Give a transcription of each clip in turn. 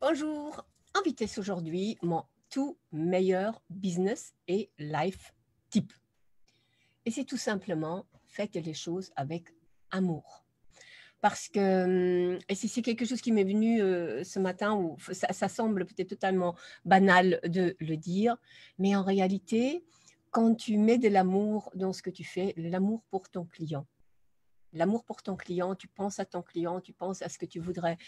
Bonjour, en vitesse aujourd'hui, mon tout meilleur business et life tip. Et c'est tout simplement, faites les choses avec amour. Parce que, et c'est quelque chose qui m'est venu ce matin, où ça semble peut-être totalement banal de le dire, mais en réalité, quand tu mets de l'amour dans ce que tu fais, l'amour pour ton client. L'amour pour ton client, tu penses à ton client, tu penses à ce que tu voudrais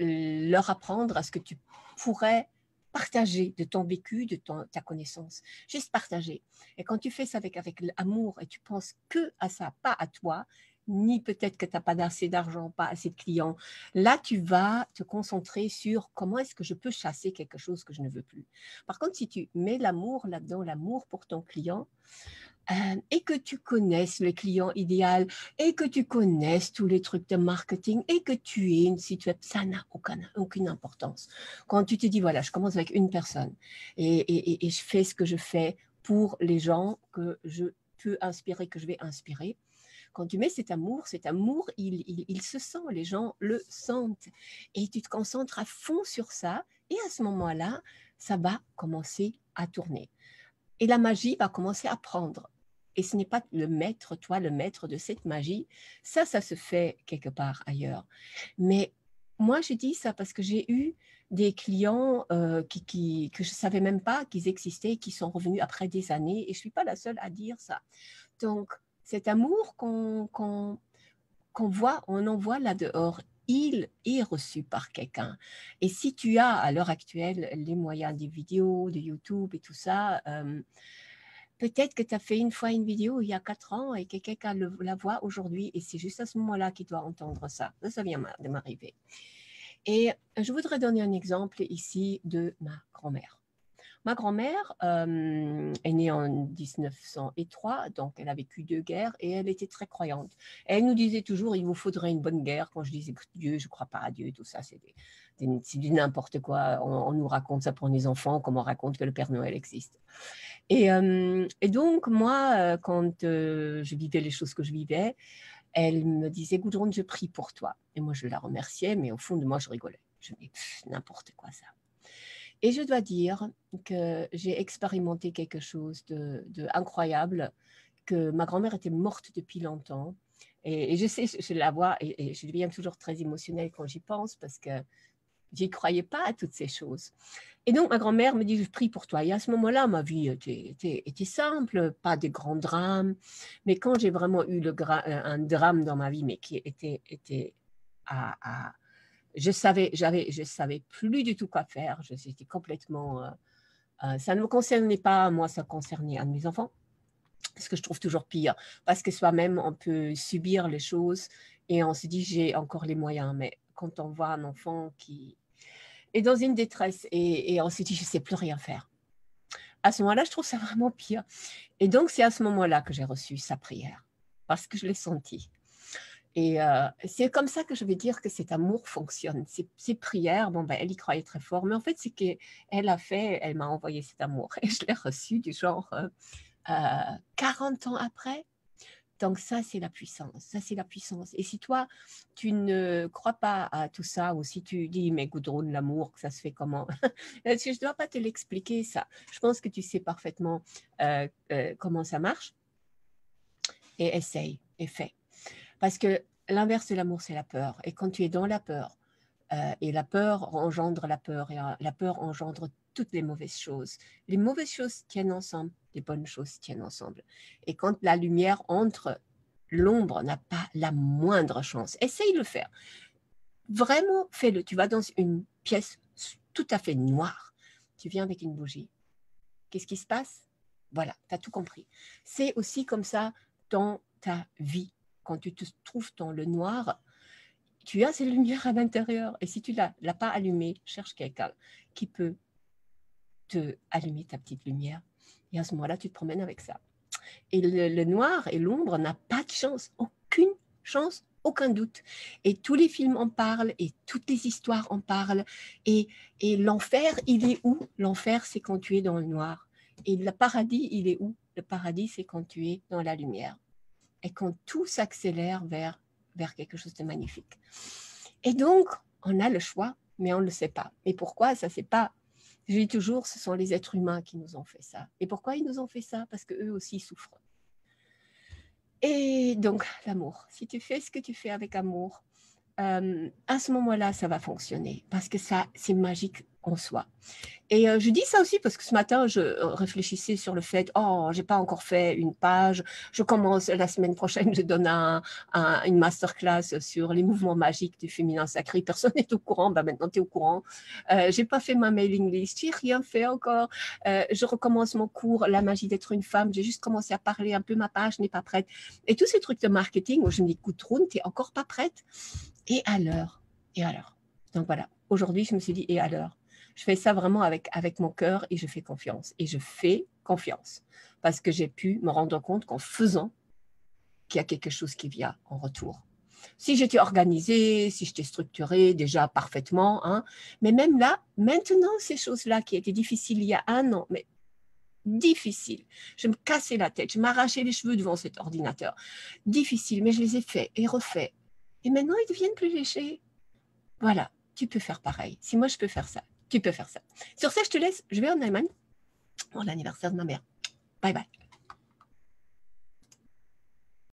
leur apprendre, à ce que tu pourrais partager de ton vécu, de ta connaissance. Juste partager. Et quand tu fais ça avec l'amour et tu penses que à ça, pas à toi, ni peut-être que tu n'as pas assez d'argent, pas assez de clients, là tu vas te concentrer sur comment est-ce que je peux chasser quelque chose que je ne veux plus. Par contre, si tu mets l'amour là-dedans, l'amour pour ton client, et que tu connaisses le client idéal, et que tu connaisses tous les trucs de marketing, et que tu es une site web, ça n'a aucune importance. Quand tu te dis, voilà, je commence avec une personne, et je fais ce que je fais pour les gens que je peux inspirer, que je vais inspirer, quand tu mets cet amour, il se sent, les gens le sentent. Et tu te concentres à fond sur ça. Et à ce moment-là, ça va commencer à tourner. Et la magie va commencer à prendre. Et ce n'est pas le maître de cette magie. Ça se fait quelque part ailleurs. Mais moi, je dis ça parce que j'ai eu des clients que je ne savais même pas qu'ils existaient, qui sont revenus après des années. Et je ne suis pas la seule à dire ça. Donc, cet amour qu'on envoie là dehors, il est reçu par quelqu'un. Et si tu as à l'heure actuelle les moyens des vidéos, de YouTube et tout ça, peut-être que tu as fait une fois une vidéo il y a 4 ans et que quelqu'un la voit aujourd'hui et c'est juste à ce moment-là qu'il doit entendre ça. Ça vient de m'arriver. Et je voudrais donner un exemple ici de ma grand-mère. Ma grand-mère est née en 1903, donc elle a vécu 2 guerres et elle était très croyante. Elle nous disait toujours, il vous faudrait une bonne guerre. Quand je disais Dieu, je ne crois pas à Dieu, tout ça, c'est du n'importe quoi. On nous raconte ça pour les enfants, comme on raconte que le Père Noël existe. Et donc, moi, quand je vivais les choses que je vivais, elle me disait, Goedroen, je prie pour toi. Et moi, je la remerciais, mais au fond de moi, je rigolais. Je me disais, n'importe quoi ça. Et je dois dire que j'ai expérimenté quelque chose d'incroyable, que ma grand-mère était morte depuis longtemps. Et je sais, je la vois et je deviens toujours très émotionnelle quand j'y pense parce que je n'y croyais pas à toutes ces choses. Et donc, ma grand-mère me dit, je prie pour toi. Et à ce moment-là, ma vie était simple, pas de grands drames. Mais quand j'ai vraiment eu un drame dans ma vie, mais qui était je savais plus du tout quoi faire. J'étais complètement. Ça ne me concernait pas moi, ça concernait un de mes enfants. Ce que je trouve toujours pire, parce que soi-même on peut subir les choses et on se dit j'ai encore les moyens. Mais quand on voit un enfant qui est dans une détresse et on se dit je sais plus rien faire. À ce moment-là, je trouve ça vraiment pire. Et donc c'est à ce moment-là que j'ai reçu sa prière, parce que je l'ai senti. Et c'est comme ça que je vais dire que cet amour fonctionne. Ces prières, elle y croyait très fort, mais en fait, c'est qu'elle a fait, elle m'a envoyé cet amour et je l'ai reçu du genre 40 ans après. Donc ça, c'est la puissance. Ça, c'est la puissance. Et si toi, tu ne crois pas à tout ça, ou si tu dis, mais Goedroen, l'amour, ça se fait comment? Je ne dois pas te l'expliquer, ça. Je pense que tu sais parfaitement comment ça marche. Et essaye, et fais. Parce que l'inverse de l'amour, c'est la peur. Et quand tu es dans la peur, et la peur engendre la peur, et la peur engendre toutes les mauvaises choses. Les mauvaises choses tiennent ensemble, les bonnes choses tiennent ensemble. Et quand la lumière entre, l'ombre n'a pas la moindre chance. Essaye de le faire. Vraiment, fais-le. Tu vas dans une pièce tout à fait noire. Tu viens avec une bougie. Qu'est-ce qui se passe? Voilà, tu as tout compris. C'est aussi comme ça dans ta vie. Quand tu te trouves dans le noir, tu as ces lumières à l'intérieur. Et si tu ne l'as pas allumée, cherche quelqu'un qui peut te allumer ta petite lumière. Et à ce moment-là, tu te promènes avec ça. Et le noir et l'ombre n'a pas de chance, aucune chance, aucun doute. Et tous les films en parlent, et toutes les histoires en parlent. Et l'enfer, il est où? L'enfer, c'est quand tu es dans le noir. Et le paradis, il est où? Le paradis, c'est quand tu es dans la lumière. Et quand tout s'accélère vers quelque chose de magnifique. Et donc, on a le choix, mais on ne le sait pas. Et pourquoi ça, c'est pas... Je dis toujours, ce sont les êtres humains qui nous ont fait ça. Et pourquoi ils nous ont fait ça? Parce qu'eux aussi souffrent. Et donc, l'amour. Si tu fais ce que tu fais avec amour, à ce moment-là, ça va fonctionner. Parce que ça, c'est magique en soi. Et je dis ça aussi parce que ce matin, je réfléchissais sur le fait, oh, j'ai pas encore fait une page. Je commence la semaine prochaine, je donne une masterclass sur les mouvements magiques du féminin sacré. Personne n'est au courant. Ben, maintenant, tu es au courant. J'ai pas fait ma mailing list. J'ai rien fait encore. Je recommence mon cours, la magie d'être une femme. J'ai juste commencé à parler un peu. Ma page n'est pas prête. Et tous ces trucs de marketing où je me dis, Goedroen, t'es encore pas prête. Et à l'heure. Et à l'heure. Donc voilà. Aujourd'hui, je me suis dit, et à l'heure. Je fais ça vraiment avec mon cœur et je fais confiance. Et je fais confiance parce que j'ai pu me rendre compte qu'en faisant, qu'il y a quelque chose qui vient en retour. Si j'étais organisée, si j'étais structurée déjà parfaitement, hein, mais même là, maintenant, ces choses-là qui étaient difficiles il y a un an, mais difficiles, je me cassais la tête, je m'arrachais les cheveux devant cet ordinateur. Difficiles, mais je les ai faits et refaits. Et maintenant, ils deviennent plus légers. Voilà, tu peux faire pareil. Si moi, je peux faire ça. Tu peux faire ça. Sur ça, je te laisse. Je vais en Allemagne pour l'anniversaire de ma mère. Bye bye.